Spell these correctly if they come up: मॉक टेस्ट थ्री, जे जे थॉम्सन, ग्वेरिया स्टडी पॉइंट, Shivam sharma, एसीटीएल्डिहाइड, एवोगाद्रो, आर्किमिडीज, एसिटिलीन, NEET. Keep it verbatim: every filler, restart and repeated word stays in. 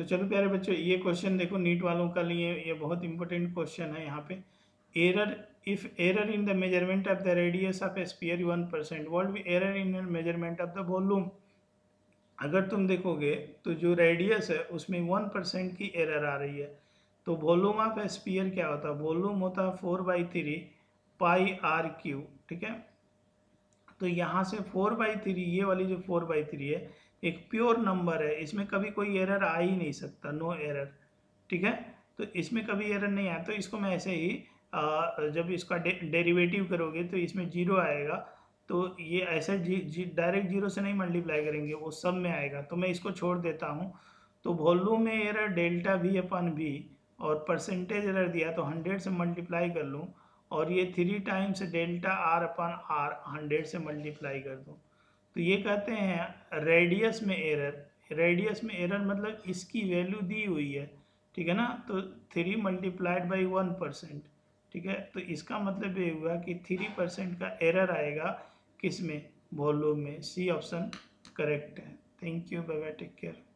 तो चलो प्यारे बच्चों, ये क्वेश्चन देखो नीट वालों का लिए ये बहुत इंपॉर्टेंट क्वेश्चन है। यहाँ पे error if error in the measurement of the radius of a sphere one percent would be error in measurement of the volume. अगर तुम देखोगे तो जो रेडियस है उसमें वन परसेंट की एरर आ रही है, तो वॉल्यूम ऑफ ए स्फीयर क्या होता है? वॉल्यूम होता है four by three pi R cube, ठीक है। तो यहाँ से फोर बाई थ्री, ये वाली जो फोर बाई थ्री है एक प्योर नंबर है, इसमें कभी कोई एरर आ ही नहीं सकता, नो एरर, ठीक है। तो इसमें कभी एरर नहीं आया, तो इसको मैं ऐसे ही जब इसका डे, डेरिवेटिव करोगे तो इसमें जीरो आएगा, तो ये ऐसे जी, जी डायरेक्ट जीरो से नहीं मल्टीप्लाई करेंगे, वो सब में आएगा। तो मैं इसको छोड़ देता हूँ। तो वॉल्यूम में error delta V upon V और परसेंटेज एरर दिया, तो हंड्रेड से मल्टीप्लाई कर लूँ और ये three times delta R upon R hundred से मल्टीप्लाई कर दूँ। तो ये कहते हैं रेडियस में एरर, रेडियस में एरर मतलब इसकी वैल्यू दी हुई है, ठीक है ना। तो three multiplied by one percent, ठीक है। तो इसका मतलब ये हुआ कि थ्री परसेंट का एरर आएगा किस में? वॉल्यूम में। सी ऑप्शन करेक्ट है। Thank you, bye bye, take care.